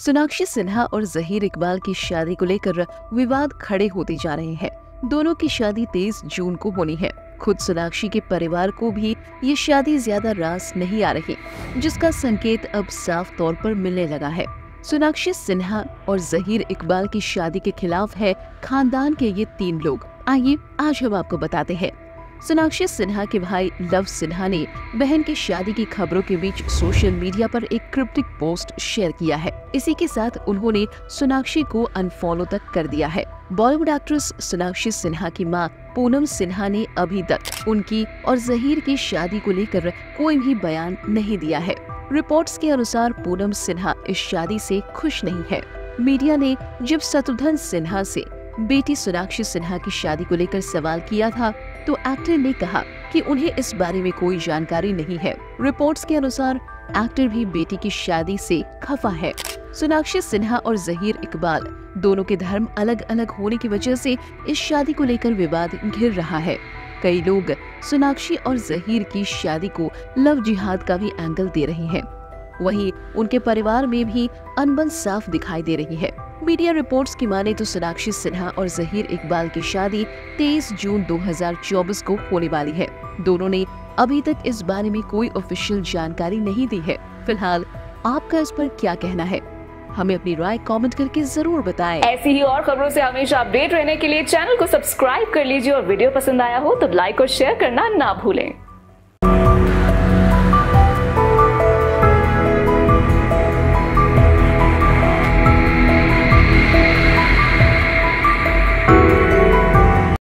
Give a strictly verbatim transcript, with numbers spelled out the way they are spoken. सोनाक्षी सिन्हा और ज़हीर इकबाल की शादी को लेकर विवाद खड़े होते जा रहे हैं। दोनों की शादी तेईस जून को होनी है। खुद सोनाक्षी के परिवार को भी ये शादी ज्यादा रास नहीं आ रही, जिसका संकेत अब साफ तौर पर मिलने लगा है। सोनाक्षी सिन्हा और ज़हीर इकबाल की शादी के खिलाफ है खानदान के ये तीन लोग। आइए आज हम आपको बताते हैं। सोनाक्षी सिन्हा के भाई लव सिन्हा ने बहन की शादी की खबरों के बीच सोशल मीडिया पर एक क्रिप्टिक पोस्ट शेयर किया है। इसी के साथ उन्होंने सोनाक्षी को अनफॉलो तक कर दिया है। बॉलीवुड एक्ट्रेस सोनाक्षी सिन्हा की मां पूनम सिन्हा ने अभी तक उनकी और ज़हीर की शादी को लेकर कोई भी बयान नहीं दिया है। रिपोर्ट्स के अनुसार पूनम सिन्हा इस शादी से खुश नहीं है। मीडिया ने जब शत्रुघ्न सिन्हा से बेटी सोनाक्षी सिन्हा की शादी को लेकर सवाल किया था तो एक्टर ने कहा कि उन्हें इस बारे में कोई जानकारी नहीं है। रिपोर्ट्स के अनुसार एक्टर भी बेटी की शादी से खफा है। सोनाक्षी सिन्हा और ज़हीर इकबाल दोनों के धर्म अलग अलग होने की वजह से इस शादी को लेकर विवाद घिर रहा है। कई लोग सोनाक्षी और ज़हीर की शादी को लव जिहाद का भी एंगल दे रहे हैं। वहीं उनके परिवार में भी अनबन साफ दिखाई दे रही है। मीडिया रिपोर्ट्स की माने तो सोनाक्षी सिन्हा और ज़हीर इकबाल की शादी तेईस जून दो हज़ार चौबीस को होने वाली है। दोनों ने अभी तक इस बारे में कोई ऑफिशियल जानकारी नहीं दी है। फिलहाल आपका इस पर क्या कहना है, हमें अपनी राय कमेंट करके जरूर बताएं। ऐसी ही और खबरों से हमेशा अपडेट रहने के लिए चैनल को सब्सक्राइब कर लीजिए और वीडियो पसंद आया हो तो लाइक और शेयर करना ना भूलें।